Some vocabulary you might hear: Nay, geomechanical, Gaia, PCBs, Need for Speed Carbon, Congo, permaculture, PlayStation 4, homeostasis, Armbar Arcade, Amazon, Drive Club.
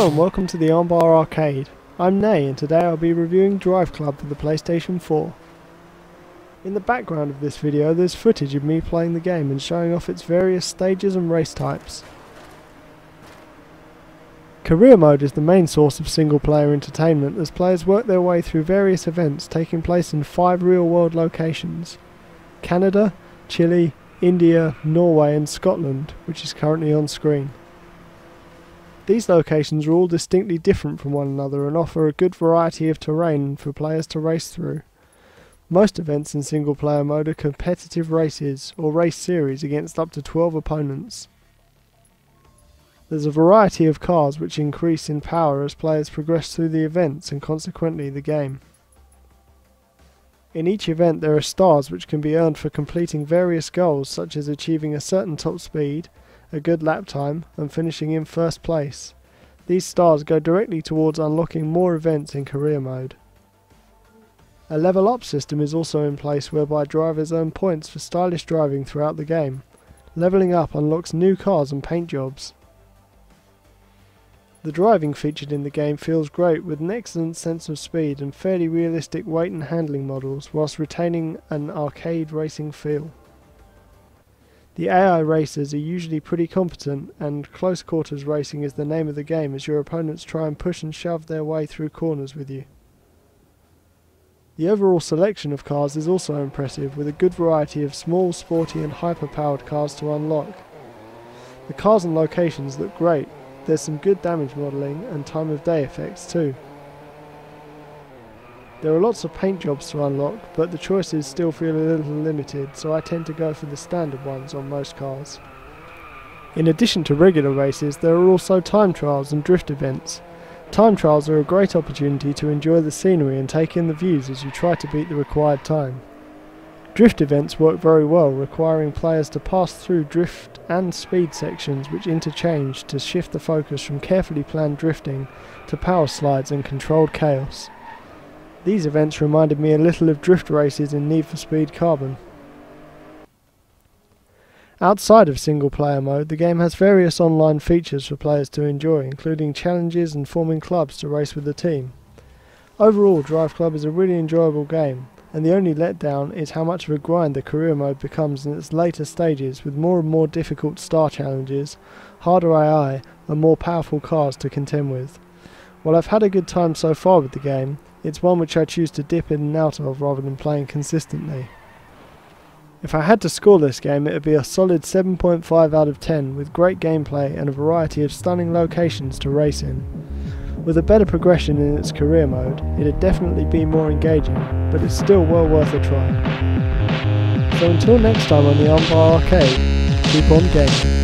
Hello and welcome to the Armbar Arcade. I'm Nay and today I'll be reviewing Drive Club for the PlayStation 4. In the background of this video there's footage of me playing the game and showing off its various stages and race types. Career mode is the main source of single player entertainment as players work their way through various events taking place in 5 real world locations: Canada, Chile, India, Norway and Scotland, which is currently on screen. These locations are all distinctly different from one another and offer a good variety of terrain for players to race through. Most events in single player mode are competitive races or race series against up to 12 opponents. There's a variety of cars which increase in power as players progress through the events and consequently the game. In each event there are stars which can be earned for completing various goals such as achieving a certain top speed, a good lap time and finishing in first place. These stars go directly towards unlocking more events in career mode. A level up system is also in place whereby drivers earn points for stylish driving throughout the game. Leveling up unlocks new cars and paint jobs. The driving featured in the game feels great with an excellent sense of speed and fairly realistic weight and handling models whilst retaining an arcade racing feel. The AI racers are usually pretty competent and close quarters racing is the name of the game as your opponents try and push and shove their way through corners with you. The overall selection of cars is also impressive with a good variety of small, sporty and hyper-powered cars to unlock. The cars and locations look great. There's some good damage modelling and time of day effects too. There are lots of paint jobs to unlock, but the choices still feel a little limited, so I tend to go for the standard ones on most cars. In addition to regular races, there are also time trials and drift events. Time trials are a great opportunity to enjoy the scenery and take in the views as you try to beat the required time. Drift events work very well, requiring players to pass through drift and speed sections which interchange to shift the focus from carefully planned drifting to power slides and controlled chaos. These events reminded me a little of drift races in Need for Speed Carbon. Outside of single player mode, the game has various online features for players to enjoy, including challenges and forming clubs to race with the team. Overall, Drive Club is a really enjoyable game, and the only letdown is how much of a grind the career mode becomes in its later stages with more and more difficult star challenges, harder AI and more powerful cars to contend with. While I've had a good time so far with the game, it's one which I choose to dip in and out of rather than playing consistently. If I had to score this game, it would be a solid 7.5 out of 10 with great gameplay and a variety of stunning locations to race in. With a better progression in its career mode, it'd definitely be more engaging, but it's still well worth a try. So until next time on the Armbar Arcade, keep on gaming.